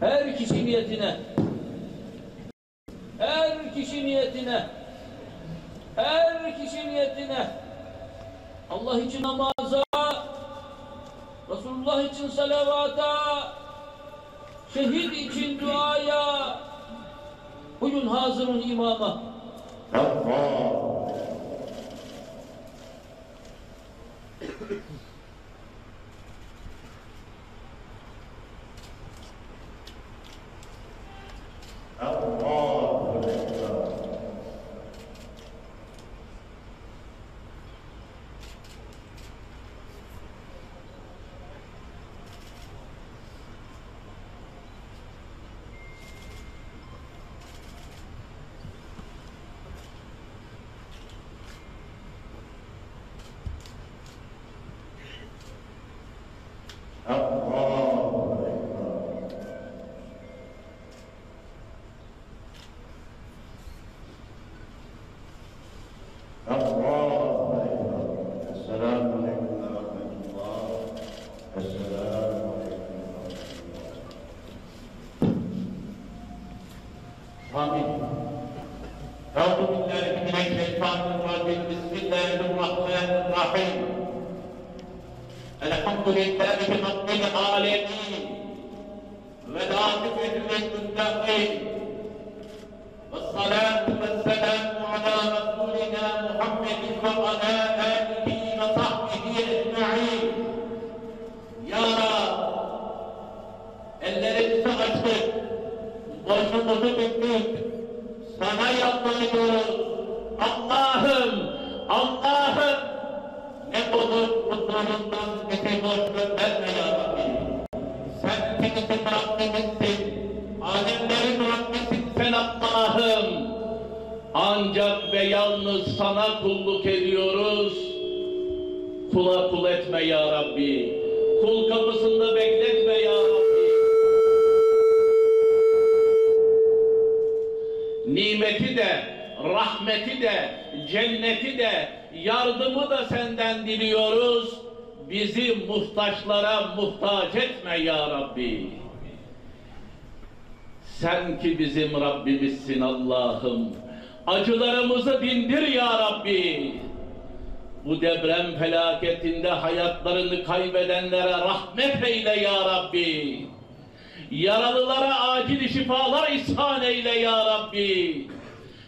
Her kişi niyetine Allah için namaza, Resulullah için salavata, şehit için duaya, bugün hazırın imama. Sen ki bizim Rabbimizsin Allah'ım. Acılarımızı dindir ya Rabbi. Bu deprem felaketinde hayatlarını kaybedenlere rahmet eyle ya Rabbi. Yaralılara acil şifalar ihsan eyle ya Rabbi.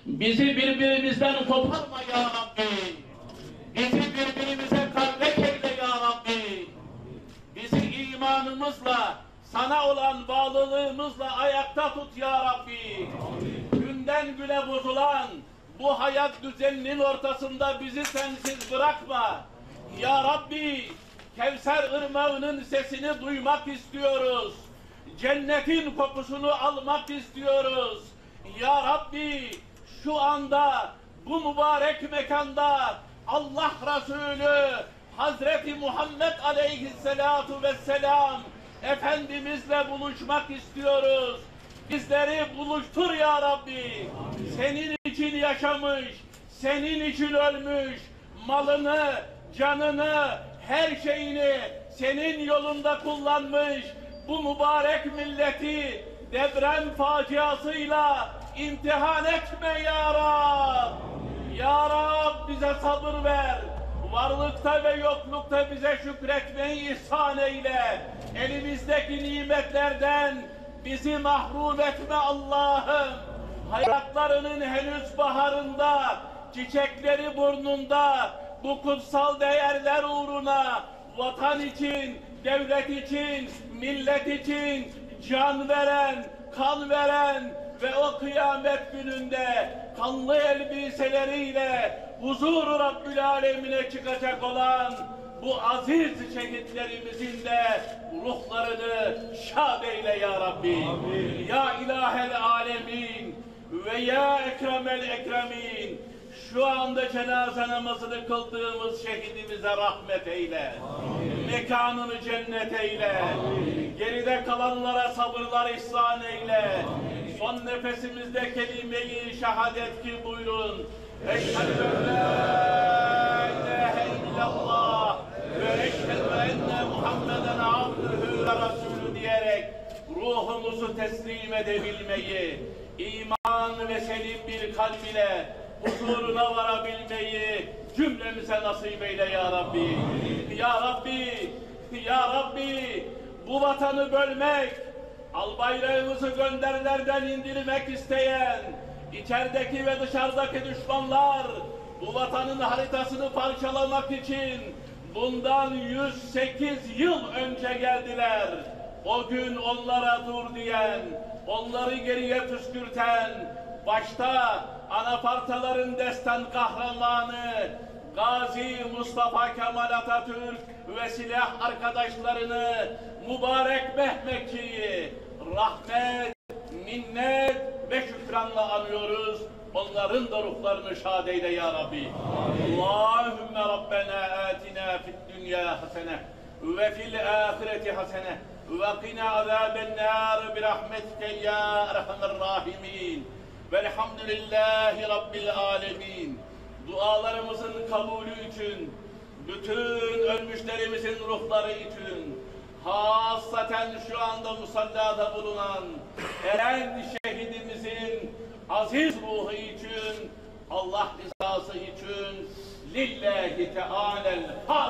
Bizi birbirimizden koparma ya Rabbi. Bizi birbirimize kardeş eyle ya Rabbi. Bizi imanımızla, sana olan bağlılığımızla ayakta tut ya Rabbi. Günden güne bozulan bu hayat düzeninin ortasında bizi sensiz bırakma. Ya Rabbi, Kevser ırmağının sesini duymak istiyoruz. Cennetin kokusunu almak istiyoruz. Ya Rabbi, şu anda bu mübarek mekanda Allah Resulü Hazreti Muhammed Aleyhisselatu Vesselam Efendimizle buluşmak istiyoruz. Bizleri buluştur ya Rabbi. Senin için yaşamış, senin için ölmüş, malını, canını, her şeyini senin yolunda kullanmış bu mübarek milleti deprem faciasıyla imtihan etme ya Rab. Ya Rab bize sabır ver. Varlıkta ve yoklukta bize şükretmeyi ihsan eyle. Elimizdeki nimetlerden bizi mahrum etme Allah'ım. Hayatlarının henüz baharında, çiçekleri burnunda bu kutsal değerler uğruna vatan için, devlet için, millet için can veren, kan veren ve o kıyamet gününde kanlı elbiseleriyle huzur-u Rabbül Alemine çıkacak olan bu aziz şehitlerimizin de ruhlarını şad eyle ya Rabbi. Amin. Ya İlahel Alemin ve ya Ekremel Ekremin, şu anda cenaze namazını kıldığımız şehidimize rahmet eyle. Amin. Mekanını cennet eyle. Amin. Geride kalanlara sabırlar ihsan eyle. Amin. Son nefesimizde kelime-i şehadet ki buyurun. Eşhedü en la ilahe illallah ve eşhedü enne Muhammeden abdühü ve rasulü diyerek ruhumuzu teslim edebilmeyi, iman ve selim bir kalb ile huzuruna varabilmeyi cümlemize nasip eyle ya Rabbi. Ya Rabbi, ya Rabbi, bu vatanı bölmek, albayrağımızı gönderlerden indirmek isteyen içerideki ve dışarıdaki düşmanlar bu vatanın haritasını parçalamak için bundan 108 yıl önce geldiler. O gün onlara dur diyen, onları geriye püskürten, başta anapartaların destan kahramanı Gazi Mustafa Kemal Atatürk ve silah arkadaşlarını, mübarek Mehmetçi'yi rahmet, minnet ve şükranla anıyoruz. Onların da ruhlarını şad eyle ya Rabbi. Amin. Allahümme Rabbena atina fid dünya hasene ve fil ahireti hasene ve qina azaben nar bi rahmetike ya erhamer rahimin. Velhamdülillahi Rabbil alemin. Dualarımızın kabulü için, bütün ölmüşlerimizin ruhları için, hasaten şu anda musallada bulunan Eren şehidimizin aziz ruhu için, Allah rızası için, lillahi teâlel